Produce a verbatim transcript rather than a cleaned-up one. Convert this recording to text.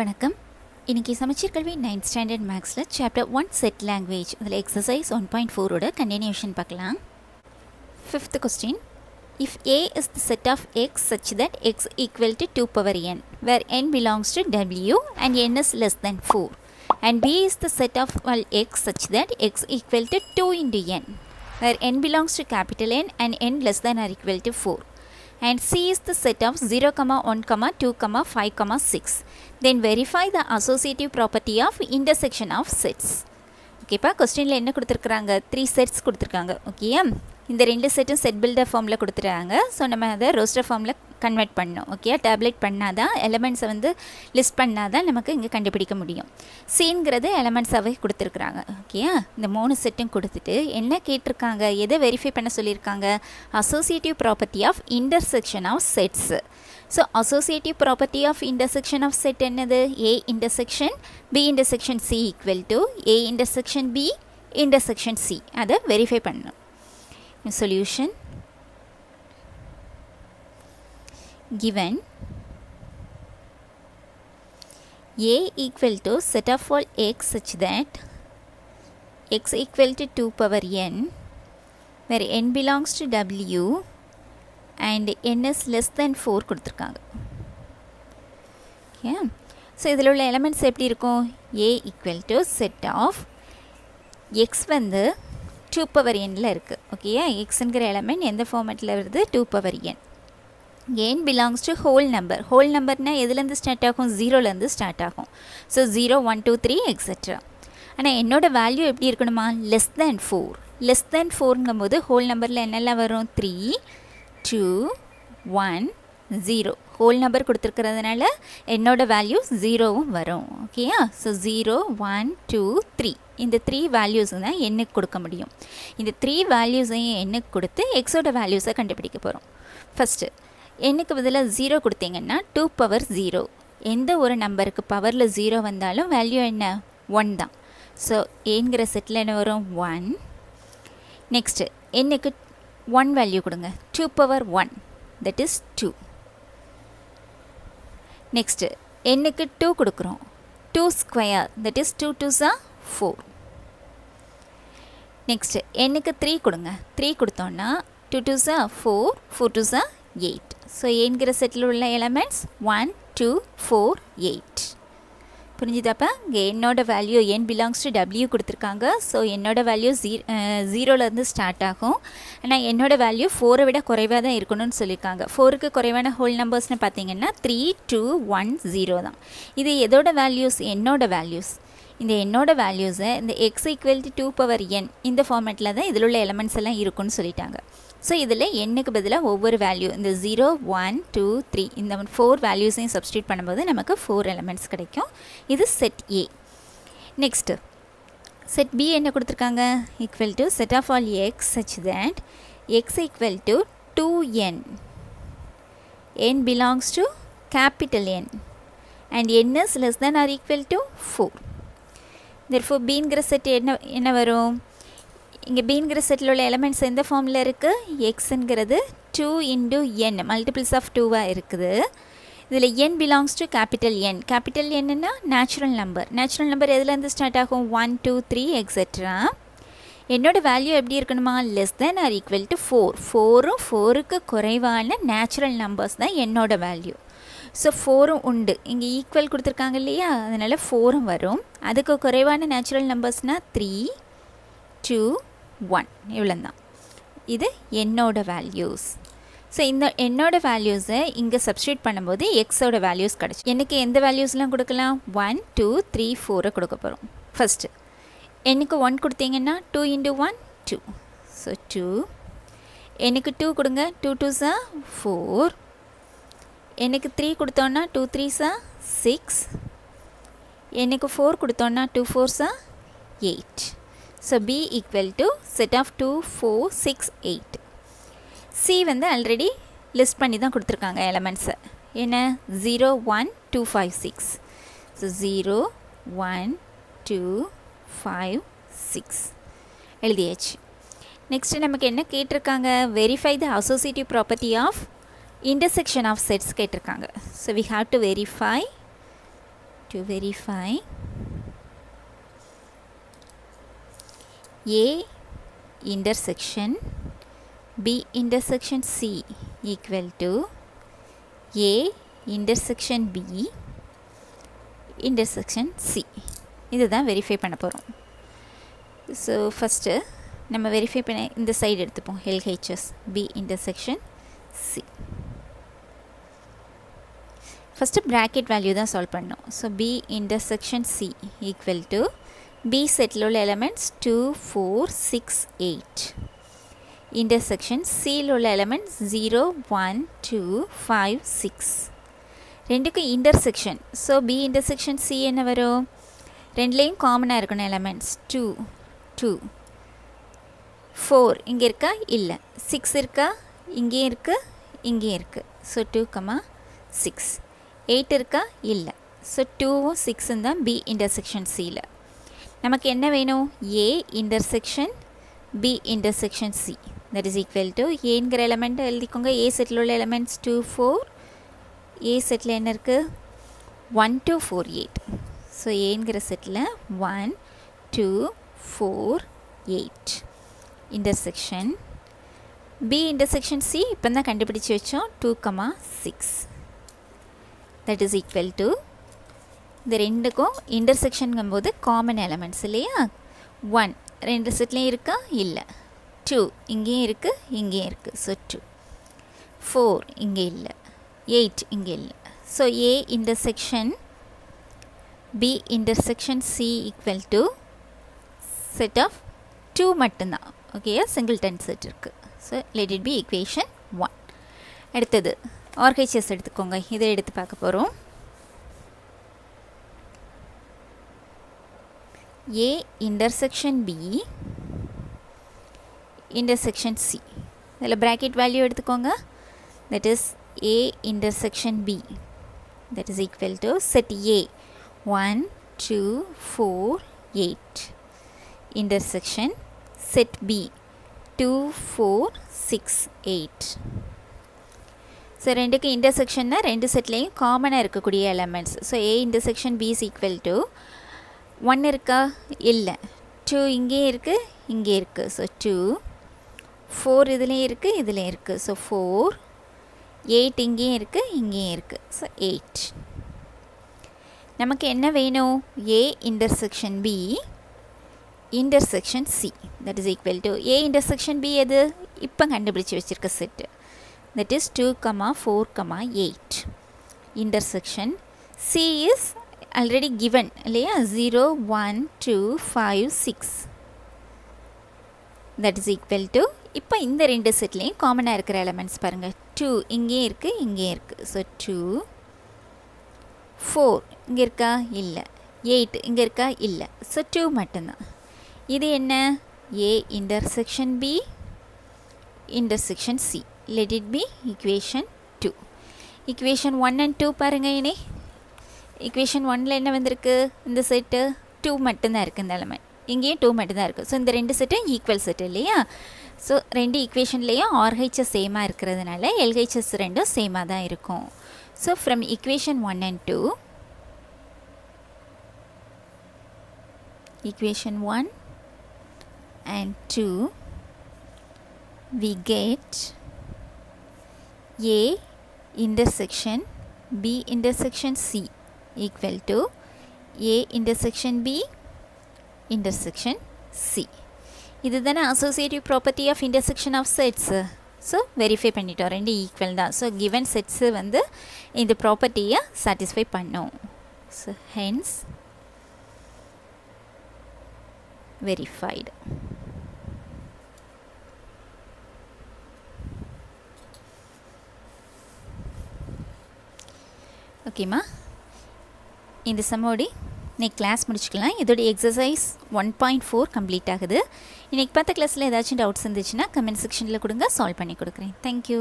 வணக்கம். இன்றைக்கி சமச்சீர் கல்வி நைன்த் ஸ்டாண்டர்ட் மேக்ஸில் சாப்டர் ஒன் செட் லாங்குவேஜ் அதில் எக்ஸசைஸ் ஒன் பாயிண்ட் ஃபோரோட கண்டினியூஷன் பார்க்கலாம். Fifth question, if A is the set of X such that X equal to two power n where N belongs to W and N is less than four and B is the set of all X such that X equal to two into n where N belongs to capital N and N less than or equal to four and C is the set of zero, one, two, five, six. Then verify the associative property of intersection of sets. Okay, pa question la enna kuduthirukkranga, three sets kuduthirukanga. Okay, indha rendu set set builder form la kuduthiranga. So nama adha roster form la convert pannom. Okay, tablet pannada elements vandu list pannada namakku inga kandupidikka mudiyum. C ingradhu elements avai kuduthirukkranga. Okay, indha moonu set um kuduthittu enna ketirukanga, edha verify panna sollirukanga, associative property of intersection of sets. So associative property of intersection of set ennadhu, A intersection B intersection C equal to A intersection B intersection C. adha verify pannum. Solution given, A equal to set of all x such that x equal to two power n where n belongs to w and n is less than four கொடுத்திருக்காங்க. Okay, so இதில் உள்ள elements எப்படி இருக்கும்? A equal to set of x வந்து two power என்னில் இருக்குது. Okay, எக்ஸுங்கிற element எந்த ஃபார்மேட்டில் வருது? Two power n. n belongs to whole number. whole number னா எதிலிருந்து ஸ்டார்ட் ஆகும்? ஜீரோலேருந்து ஸ்டார்ட் ஆகும். So zero one two three etcetera. ஆனால் என்னோடய வேல்யூ எப்படி இருக்கணுமா? Less than four. Less than ஃபோருங்கும் போது ஹோல் நம்பரில் என்னெல்லாம் வரும்? Three two one zero. Whole number கொடுத்துருக்கிறதுனால என்னோட வேல்யூ ஜீரோவும் வரும். ஓகேயா, so zero one two three இந்த த்ரீ வேல்யூஸ் தான் என்னுக்கு கொடுக்க முடியும். இந்த த்ரீ வேல்யூஸையும் என்னுக்கு கொடுத்து எக்ஸோட வேல்யூஸை கண்டுபிடிக்க போகிறோம். ஃபஸ்ட்டு என்னுக்கு பதிலாக ஜீரோ கொடுத்தீங்கன்னா டூ பவர் ஜீரோ. எந்த ஒரு நம்பருக்கு பவரில் ஜீரோ வந்தாலும் வேல்யூ என்ன? ஒன் தான். ஸோ ஏங்கிற செட்டில் என்ன வரும்? ஒன். நெக்ஸ்ட்டு என்னுக்கு ஒன் வேல்யூ கொடுங்க. Two power one that is two. Next என்னுக்கு டூ கொடுக்குறோம். Two square that is two two சா ஃபோர். நெக்ஸ்ட்டு என்னுக்கு த்ரீ கொடுங்க. த்ரீ கொடுத்தோன்னா டூ டூ சா ஃபோர், ஃபோர் டூ சா எயிட். ஸோ என்கிற செட்டில் உள்ள elements one two four eight. புரிஞ்சுதாப்பா? இங்கே என்னோடய value N belongs to W கொடுத்துருக்காங்க. ஸோ என்னோடய வேல்யூ ஜீ ஜீரோலேருந்து ஸ்டார்ட் ஆகும். ஆனால் என்னோடய வேல்யூ ஃபோரை விட குறைவாக தான் இருக்கணும்னு சொல்லியிருக்காங்க. ஃபோருக்கு குறைவான ஹோல் நம்பர்ஸ்னு பார்த்தீங்கன்னா த்ரீ டூ ஒன் ஜீரோ தான். இது எதோட வேல்யூஸ்? என்னோடய வேல்யூஸ். இந்த என்னோட வேல்யூஸை இந்த X equal to two power n இந்த ஃபார்மேட்டில் தான் இதில் உள்ள எலமெண்ட்ஸ் எல்லாம் இருக்குன்னு சொல்லிட்டாங்க. ஸோ இதில் என்னுக்கு பதிலாக ஒவ்வொரு வேல்யூ இந்த ஜீரோ ஒன் டூ த்ரீ இந்த ஃபோர் வேல்யூஸையும் சப்ஸ்டியூட் பண்ணும்போது நமக்கு ஃபோர் எலமெண்ட்ஸ் கிடைக்கும். இது set A. Next set B என்ன கொடுத்துருக்காங்க? Equal to set of all X such that X equal to two n n belongs to capital N and N is less than or equal to four. Therefore, பீங்கிற set என்ன என்ன வரும்? இங்கே பீங்கிற settle உள்ள elements எந்த ஃபார்மில் இருக்குது? எக்ஸுங்கிறது two into n multiples of டூவாக இருக்குது. இதில் n belongs to capital N. Capital என்னன்னா நேச்சுரல் நம்பர். நேச்சுரல் நம்பர் எதுலேருந்து ஸ்டார்ட் ஆகும்? One two three etcetera. என்னோடய வேல்யூ எப்படி இருக்கணுமா? Less than or equal to four. ஃபோரும் ஃபோருக்கு குறைவான நேச்சுரல் நம்பர்ஸ் தான் என்னோட வேல்யூ. ஸோ ஃபோரும் உண்டு. இங்கே ஈக்குவல் கொடுத்துருக்காங்க இல்லையா, அதனால் ஃபோரும் வரும். அதுக்கு குறைவான நேச்சுரல் நம்பர்ஸ்னால் த்ரீ டூ ஒன் இவ்வளோந்தான். இது என்னோடய வேல்யூஸ். ஸோ இந்த என்னோடய வேல்யூஸை இங்கே சப்ஸ்டியூட் பண்ணும்போது எக்ஸோட வேல்யூஸ் கிடச்சி எனக்கு எந்த வேல்யூஸ்லாம் கொடுக்கலாம்? ஒன் டூ த்ரீ ஃபோரை கொடுக்க போகிறோம். ஃபஸ்ட்டு எனக்கு ஒன் கொடுத்தீங்கன்னா two into one two. So two. எனக்கு டூ கொடுங்க. டூ டூ சா ஃபோர். எனக்கு த்ரீ கொடுத்தோன்னா டூ த்ரீ சா சிக்ஸ். எனக்கு ஃபோர் கொடுத்தோன்னா டூ ஃபோர் சா eight. So B equal to set of two four six eight. C வந்து ஆல்ரெடி லிஸ்ட் பண்ணி தான் கொடுத்துருக்காங்க எலமெண்ட்ஸை. என்ன? Zero one two five six. So zero one two five six எழுதியாச்சு. நெக்ஸ்ட்டு நமக்கு என்ன கேட்டிருக்காங்க? Verify the associative property of intersection of sets கேட்டிருக்காங்க. So we have to verify to verify A intersection B intersection C equal to A intersection B intersection C. இது தான் verify பண்ண போகிறோம். So first நம்ம verify பண்ண இந்த side எடுத்துப்போம். L H S B intersection C. First bracket value தான் solve பண்ணோம். So B intersection C equal to B setல உள்ள elements two, four, six, eight. Intersection Cல உள்ள elements zero, one, two, five, six. ரெண்டுக்கு intersection. So B intersection C என்ன வரும்? ரெண்டுலையும் common இருக்கும் elements two, two, four இங்க இருக்கா? இல்ல. six இருக்கா? இங்கே இருக்கு, இங்கே இருக்கு. So two, six. eight இருக்கா? இல்லை. So two, six இந்த B intersection Cல. நமக்கு என்ன வேணும்? A intersection B intersection C. That is equal to A இங்கிற element எல்திக்குங்க A setல உள்ள elements two, four. A setல என்ன இருக்கு? one, two, four, eight. So A இங்கிற setல one, two, four, eight. Intersection B intersection C இப்பந்த கண்டுபிடிச்சு வைச்சோம் two, six. That is equal to இந்த ரெண்டுக்கும் இன்டர்செக்ஷன்ங்கும் போது common elements இல்லையா? One ரெண்டு செட்லேயும் இருக்கா? இல்லை. டூ இங்கேயும் இருக்குது, இங்கேயும் இருக்குது. So two. ஃபோர் இங்கே இல்லை, எயிட் இங்கே இல்லை. So A intersection B intersection C equal to set of two மட்டும்தான். ஓகேயா? சிங்கிள்டன் செட் இருக்குது. So let it be equation one. அடுத்தது R H S எடுத்துக்கோங்க. இதை எடுத்து பார்க்க போகிறோம். A intersection B intersection C. இதில் bracket value எடுத்துக்கோங்க. That is A intersection B. That is equal to set A one, two, four, eight. Intersection set B two, four, six, eight. So, ரெண்டுக்கு intersection நான் ரெண்டு செட்லையும் common இருக்குக்குடிய elements. So, A intersection B is equal to one இருக்கா? இல்லை. two இங்கே இருக்கு, இங்கே இருக்கு. So, two. four இதிலே இருக்கு, இதிலே இருக்கு. So, four. eight இங்கே இருக்கு, இங்கே இருக்கு. So, eight. நமக்கு என்ன வேணும்? A intersection B intersection C. That is equal to A intersection B எது? இப்பங்க அண்டுபிடிச்சு வைச்சிருக்கு set. That is two, four, eight. Intersection C is already given zero, one, two, five, six. That is equal to இப்ப இந்த ரெண்டு செட்லையும் காமனா இருக்கிற elements பாருங்க. two இங்கே இருக்கு, இங்கே இருக்கு. So two. four இங்க இருக்கா? இல்ல. eight இங்க இருக்கா? இல்ல. So two மட்டும்தான். இது என்ன? A intersection B intersection C. Let it be equation two. Equation one and two பாருங்க. இனி equation ஒன்றில் என்ன வந்திருக்கு? இந்த செட்டு two மட்டும்தான் இருக்குது. இந்த எலமெண்ட் இங்கேயும் two மட்டும்தான் இருக்குது. ஸோ இந்த ரெண்டு செட்டும் ஈக்குவல் செட்டு இல்லையா? ஸோ ரெண்டு ஈக்குவேஷன்லேயும் ஆர்ஹெச்எஸ் சேமாக இருக்கிறதுனால எல்ஹெச்எஸ் ரெண்டும் சேமாக தான் இருக்கும். So from equation one and two equation one and two we get A intersection B intersection C equal to A intersection B intersection C. இதுதன associative property of intersection of sets. So verify பண்ணிட்டோம் ரெண்டு equal தான். So given sets வந்து இந்த property satisfy பண்ணோம். So hence verified. ஓகேம்மா, இந்த சம்மோடி இன்றைக்கி கிளாஸ் முடிச்சுக்கலாம். இதோட exercise one point four complete ஆகுது. இன்றைக்கி பார்த்த கிளாஸில் ஏதாச்சும் டவுட்ஸ் இருந்துச்சுன்னா கமெண்ட் செக்ஷனில் கொடுங்க, சால்வ் பண்ணி கொடுக்குறேன். தேங்க்யூ.